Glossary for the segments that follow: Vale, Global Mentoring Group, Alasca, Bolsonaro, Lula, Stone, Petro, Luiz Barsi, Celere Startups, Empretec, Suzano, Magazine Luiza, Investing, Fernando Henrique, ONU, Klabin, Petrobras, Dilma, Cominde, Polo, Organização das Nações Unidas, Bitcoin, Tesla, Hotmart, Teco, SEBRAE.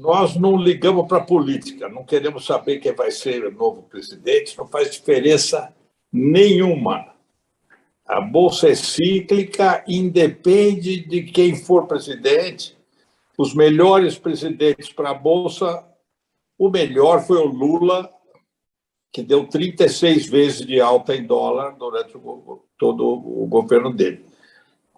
Nós não ligamos para a política, não queremos saber quem vai ser o novo presidente, não faz diferença nenhuma. A Bolsa é cíclica, independe de quem for presidente. Os melhores presidentes para a Bolsa, o melhor foi o Lula, que deu 36 vezes de alta em dólar durante todo o governo dele.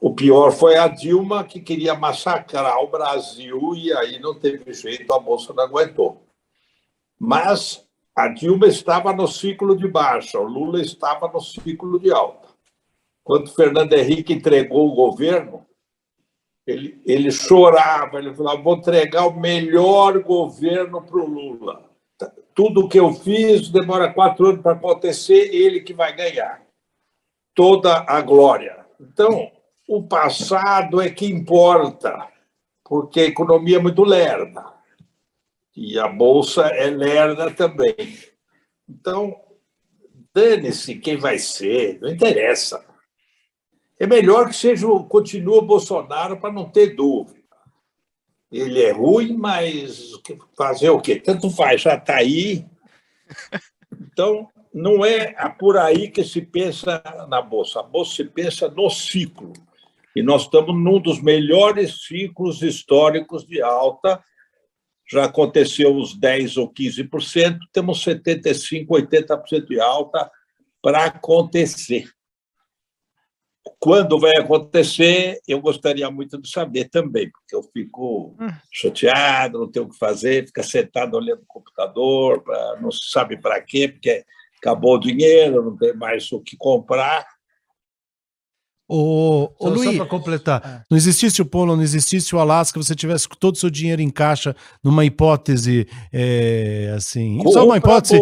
O pior foi a Dilma, que queria massacrar o Brasil e aí não teve jeito, a Bolsa não aguentou. Mas a Dilma estava no ciclo de baixa, o Lula estava no ciclo de alta. Quando o Fernando Henrique entregou o governo, ele chorava, ele falava, vou entregar o melhor governo para o Lula. Tudo que eu fiz demora 4 anos para acontecer, ele que vai ganhar. Toda a glória. Então, o passado é que importa, porque a economia é muito lerda. E a Bolsa é lerda também. Então, dane-se quem vai ser, não interessa. É melhor que seja, continue o Bolsonaro para não ter dúvida. Ele é ruim, mas fazer o quê? Tanto faz, já está aí. Então, não é por aí que se pensa na Bolsa. A Bolsa se pensa no ciclo. E nós estamos num dos melhores ciclos históricos de alta. Já aconteceu uns 10% ou 15%, temos 75%, 80% de alta para acontecer. Quando vai acontecer, eu gostaria muito de saber também, porque eu fico chateado, não tenho o que fazer, fica sentado olhando o computador, não se sabe para quê, porque acabou o dinheiro, não tem mais o que comprar. Ô Luiz, só para completar, não existisse o Polo, não existisse o Alasca, você tivesse todo o seu dinheiro em caixa numa hipótese, assim, só uma hipótese,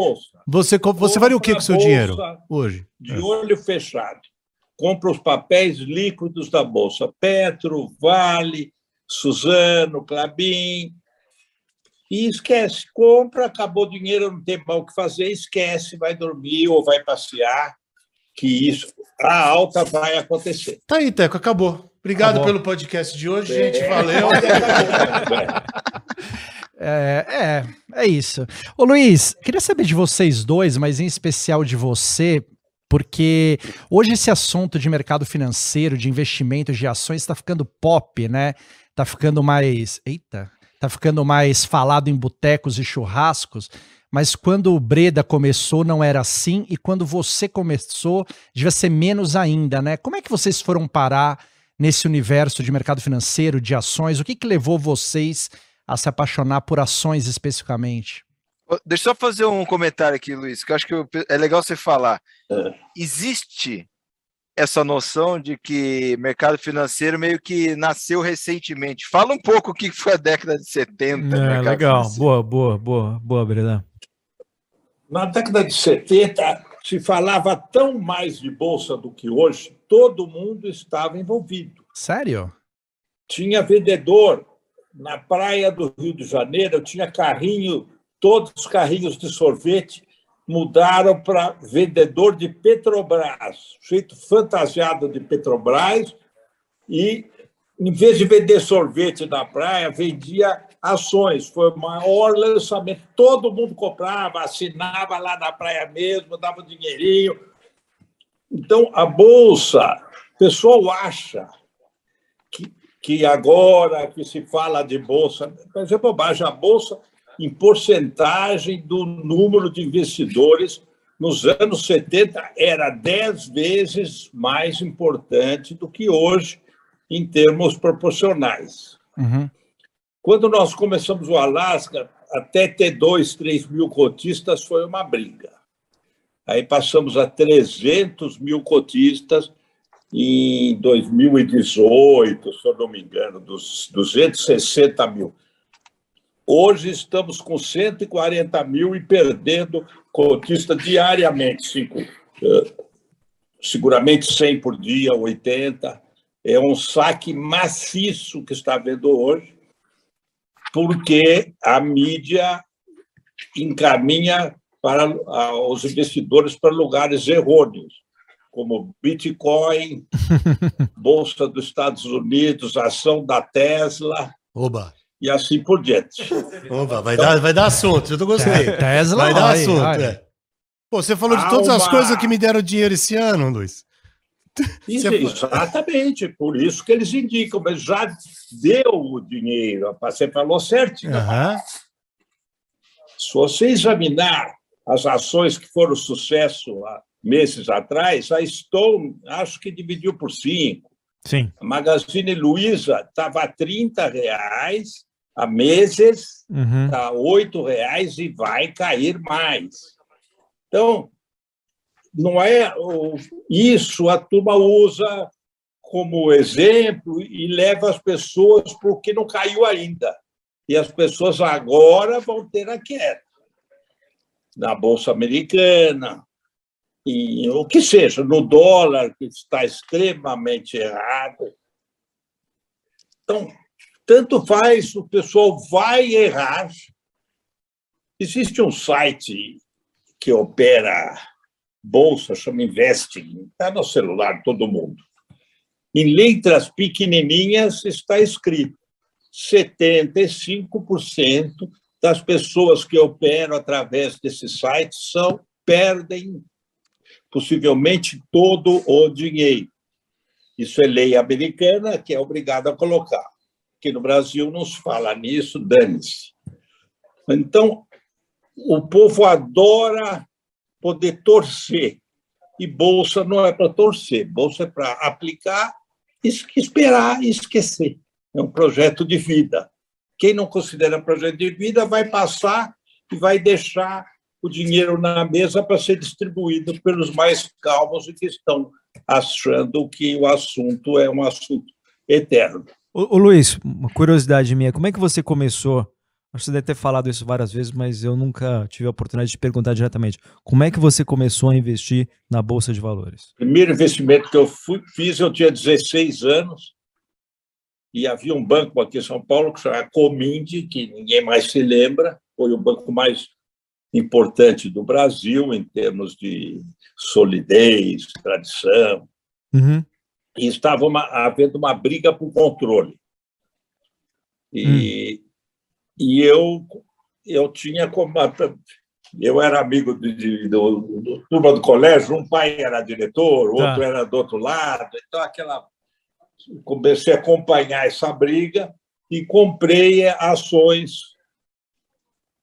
você faria o que com o seu dinheiro hoje? De olho fechado. Compra os papéis líquidos da Bolsa. Petro, Vale, Suzano, Klabin. E esquece. Compra, acabou o dinheiro, não tem mal o que fazer, esquece, vai dormir ou vai passear, que isso, a alta vai acontecer. Tá aí, Teco, acabou. Obrigado pelo podcast de hoje, gente. Valeu. É isso. Ô, Luiz, queria saber de vocês dois, mas em especial de você, porque hoje esse assunto de mercado financeiro, de investimentos, de ações, está ficando pop, né? Está ficando mais... Eita! Está ficando mais falado em botecos e churrascos, mas quando o Breda começou não era assim, e quando você começou devia ser menos ainda, né? Como é que vocês foram parar nesse universo de mercado financeiro, de ações? O que que levou vocês a se apaixonar por ações especificamente? Deixa eu só fazer um comentário aqui, Luiz, que eu acho que é legal você falar. Existe essa noção de que mercado financeiro meio que nasceu recentemente. Fala um pouco o que foi a década de 70. Legal, boa, Breda. Na década de 70, se falava tão mais de Bolsa do que hoje, todo mundo estava envolvido. Sério? Tinha vendedor na praia do Rio de Janeiro, eu tinha carrinho... Todos os carrinhos de sorvete mudaram para vendedor de Petrobras, jeito fantasiado de Petrobras, e, em vez de vender sorvete na praia, vendia ações. Foi o maior lançamento. Todo mundo comprava, assinava lá na praia mesmo, dava um dinheirinho. Então, a Bolsa, o pessoal acha que agora que se fala de Bolsa, mas é bobagem, a Bolsa... em porcentagem do número de investidores, nos anos 70 era 10 vezes mais importante do que hoje, em termos proporcionais. Quando nós começamos o Alasca, até ter 2, 3 mil cotistas foi uma briga. Aí passamos a 300 mil cotistas em 2018, se eu não me engano, dos 260 mil. Hoje estamos com 140 mil e perdendo cotista diariamente, seguramente 100 por dia, 80. É um saque maciço que está havendo hoje, porque a mídia encaminha para os investidores para lugares errôneos, como Bitcoin, Bolsa dos Estados Unidos, ação da Tesla. Oba. E assim por diante. Oba, vai dar assunto, eu tô gostando. Tesla vai dar assunto. É. Pô, você falou de todas as coisas que me deram dinheiro esse ano, Luiz. Exatamente, por isso que eles indicam, mas já deu o dinheiro, rapaz, você falou certo. Uhum. Se você examinar as ações que foram sucesso há meses atrás, a Stone acho que dividiu por 5. Sim. A Magazine Luiza estava a R$30 há meses, está a R$8 e vai cair mais. Então, não é isso, a turma usa como exemplo e leva as pessoas para o que não caiu ainda. E as pessoas agora vão ter a queda na Bolsa Americana, e o que seja, no dólar, que está extremamente errado. Então, tanto faz, o pessoal vai errar. Existe um site que opera bolsa, chama Investing, está no celular, todo mundo. Em letras pequenininhas está escrito 75% das pessoas que operam através desse site perdem possivelmente todo o dinheiro. Isso é lei americana, que é obrigada a colocar. Aqui no Brasil não se fala nisso, dane-se. Então, o povo adora poder torcer, e bolsa não é para torcer, bolsa é para aplicar, esperar e esquecer. É um projeto de vida. Quem não considera projeto de vida vai passar e vai deixar o dinheiro na mesa para ser distribuído pelos mais calmos e que estão achando que o assunto é um assunto eterno. Ô Luiz, uma curiosidade minha, como é que você começou? Você deve ter falado isso várias vezes, mas eu nunca tive a oportunidade de te perguntar diretamente. Como é que você começou a investir na Bolsa de Valores? O primeiro investimento que eu fiz, eu tinha 16 anos, e havia um banco aqui em São Paulo, que se chama Cominde, que ninguém mais se lembra, foi o banco mais importante do Brasil em termos de solidez, tradição. Uhum. E estava havendo uma briga por controle. E eu era amigo do turma do colégio, um pai era diretor, o outro era do outro lado, então comecei a acompanhar essa briga e comprei ações.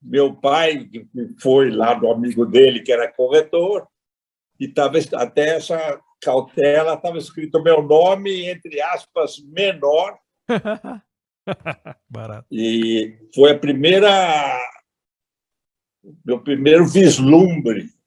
Meu pai foi lá do amigo dele, que era corretor, e até essa cautela estava escrito meu nome, entre aspas, menor. Barato. E foi meu primeiro vislumbre